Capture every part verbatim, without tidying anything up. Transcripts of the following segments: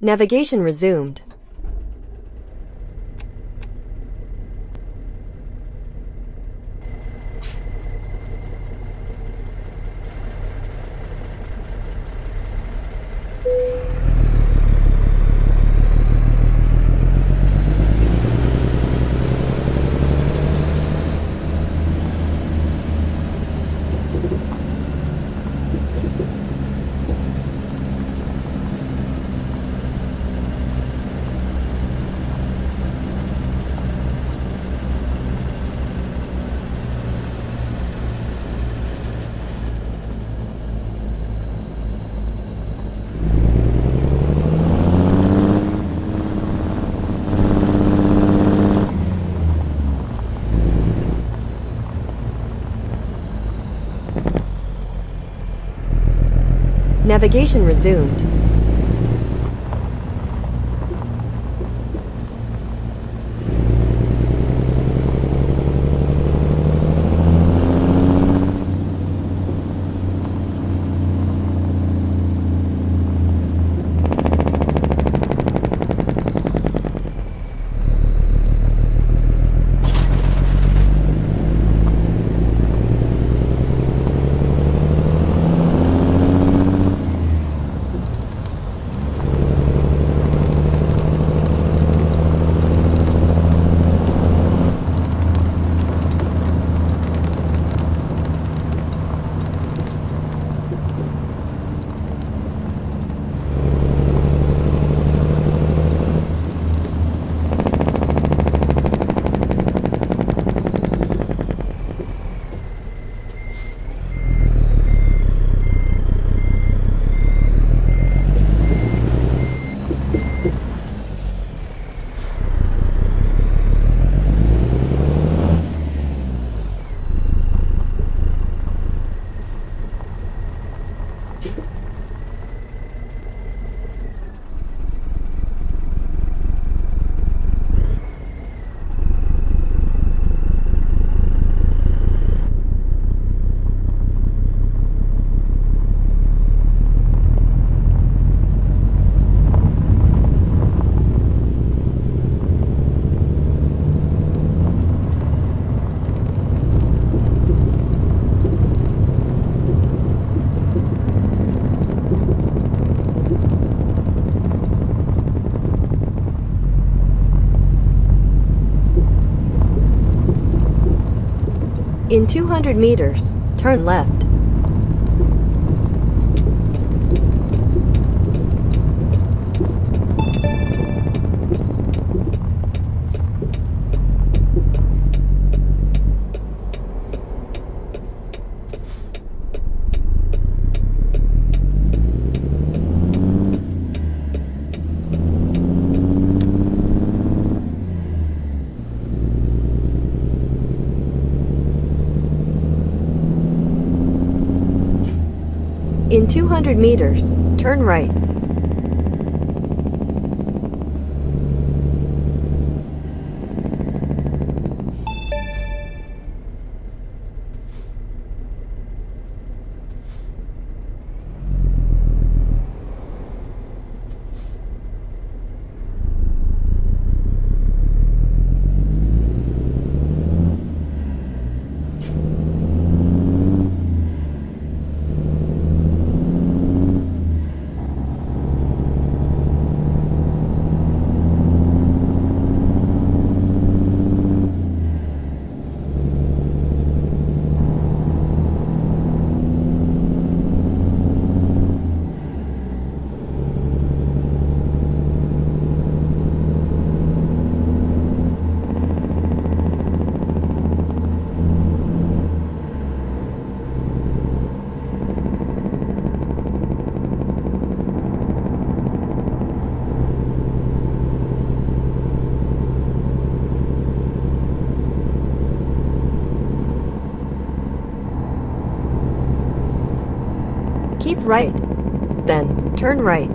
Navigation resumed. Navigation resumed. In two hundred meters, turn left. In two hundred meters, turn right. Keep right, then turn right.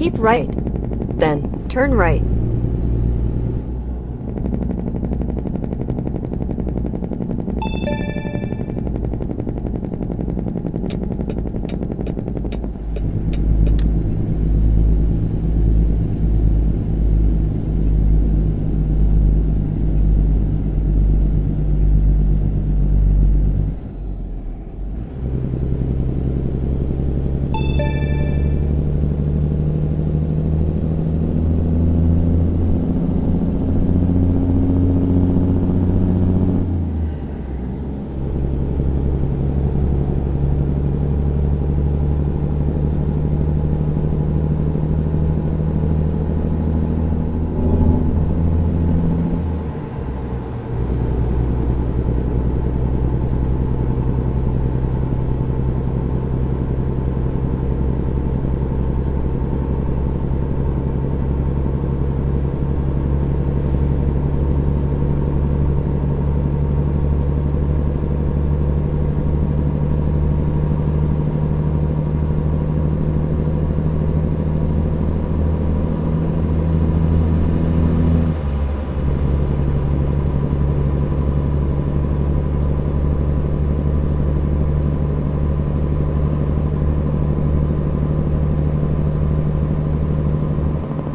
Keep right, then turn right.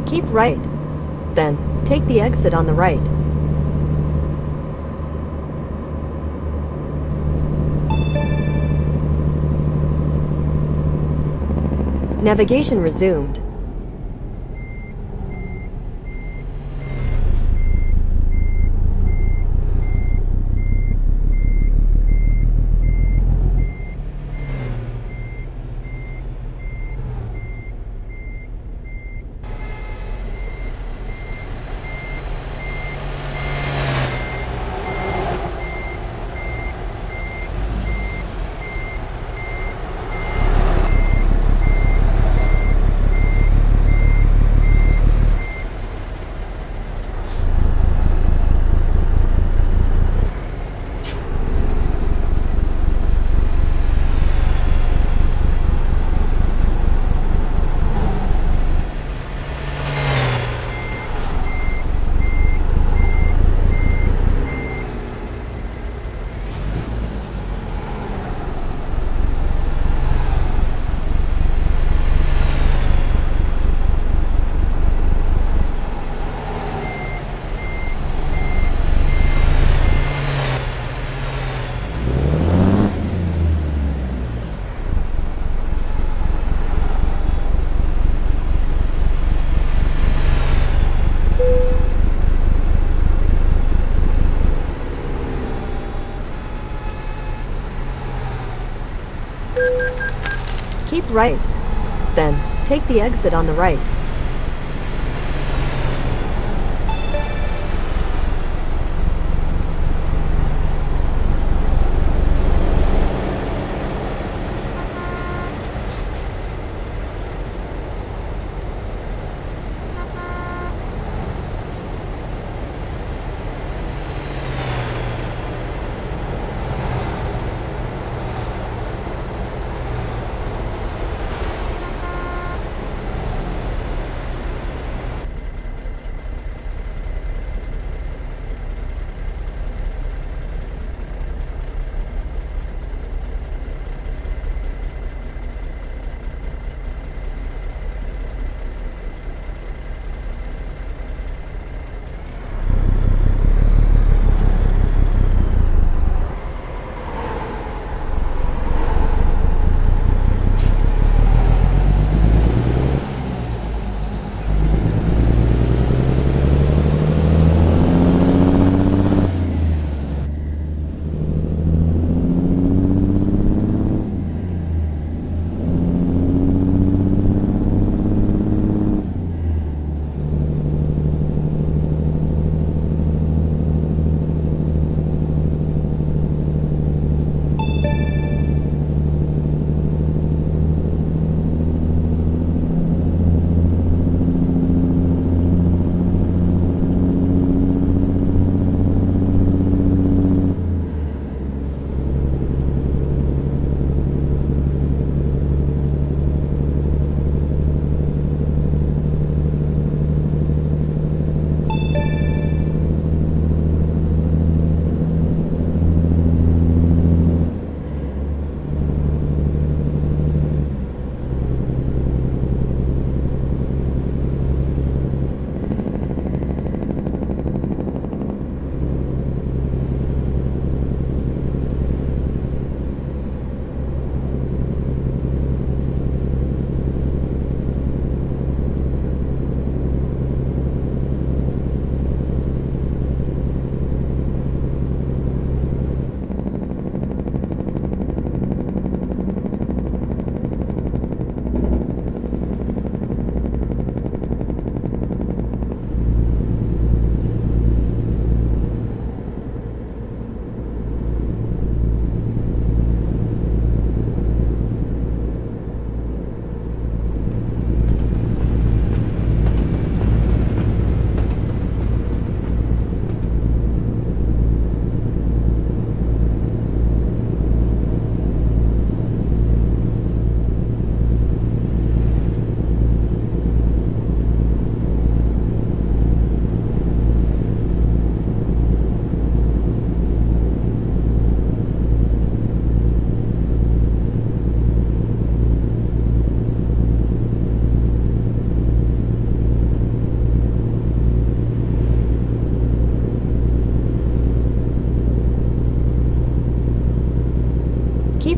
Keep right, then take the exit on the right. Navigation resumed. Keep right, then take the exit on the right.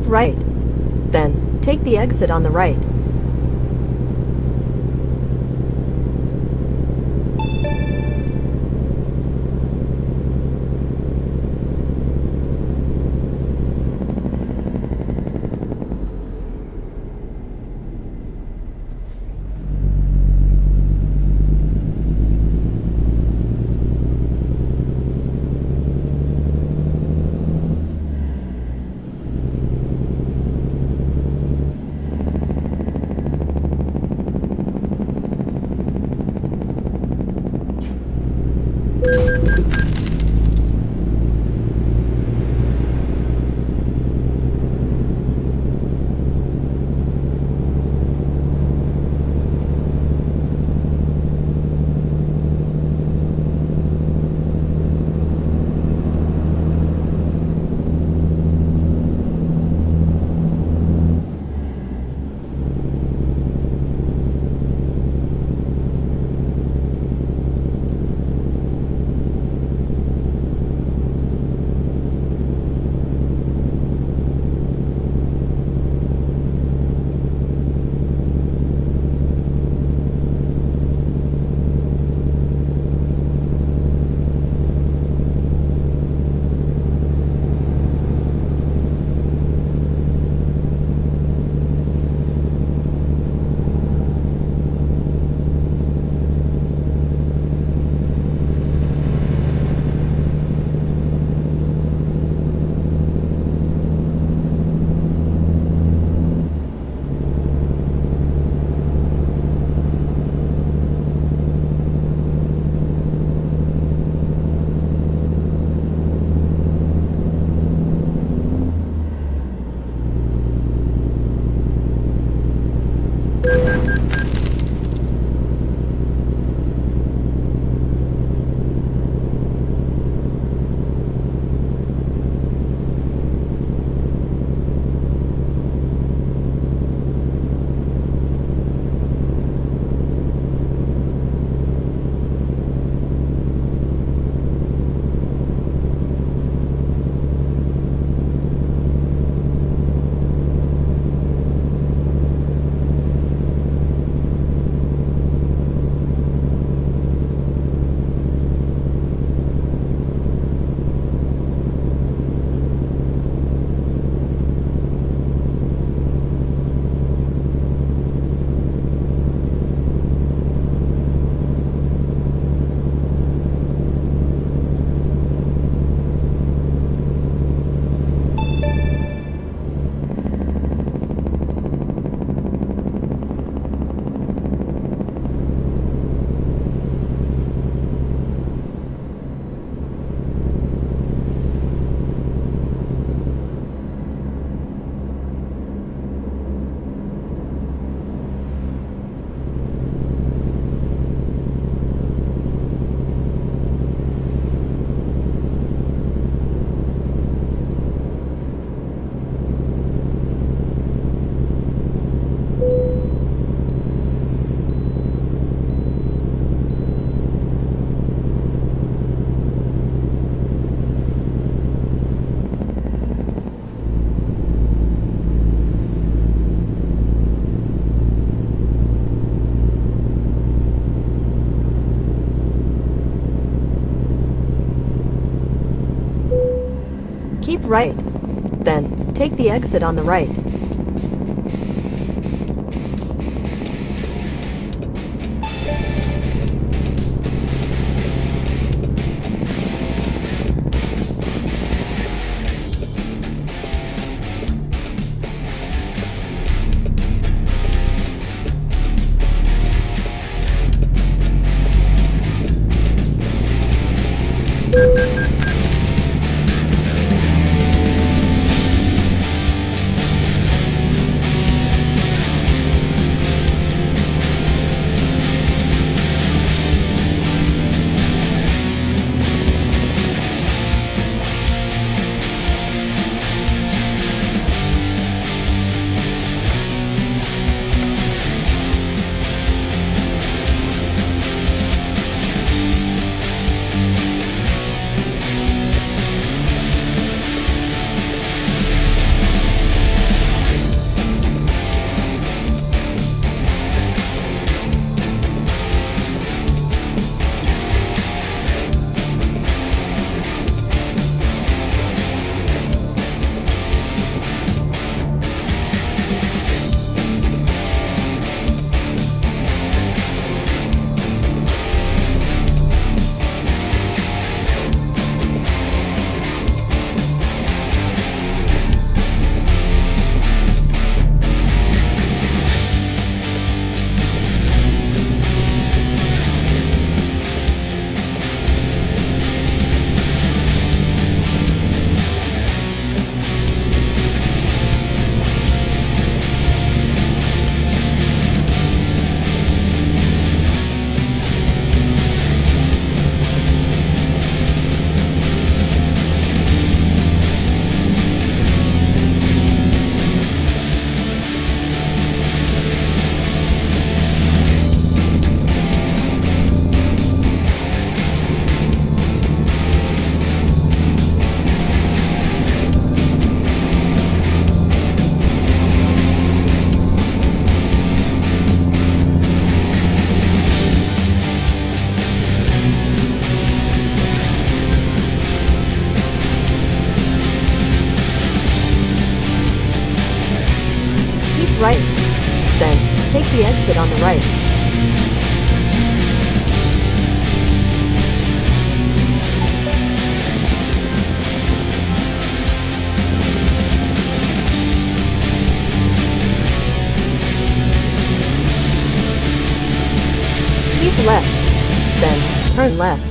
right. Then, take the exit on the right. Keep right. Then, take the exit on the right. on the right. Keep left, then turn left.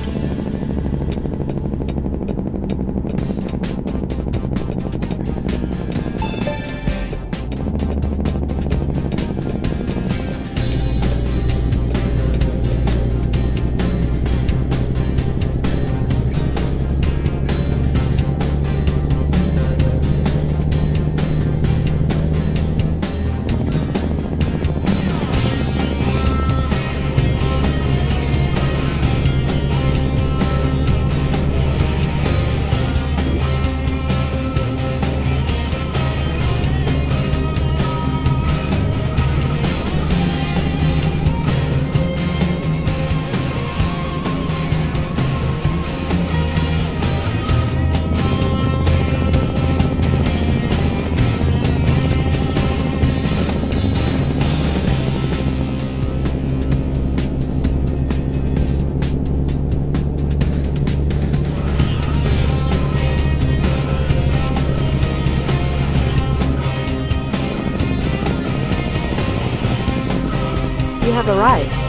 You have arrived.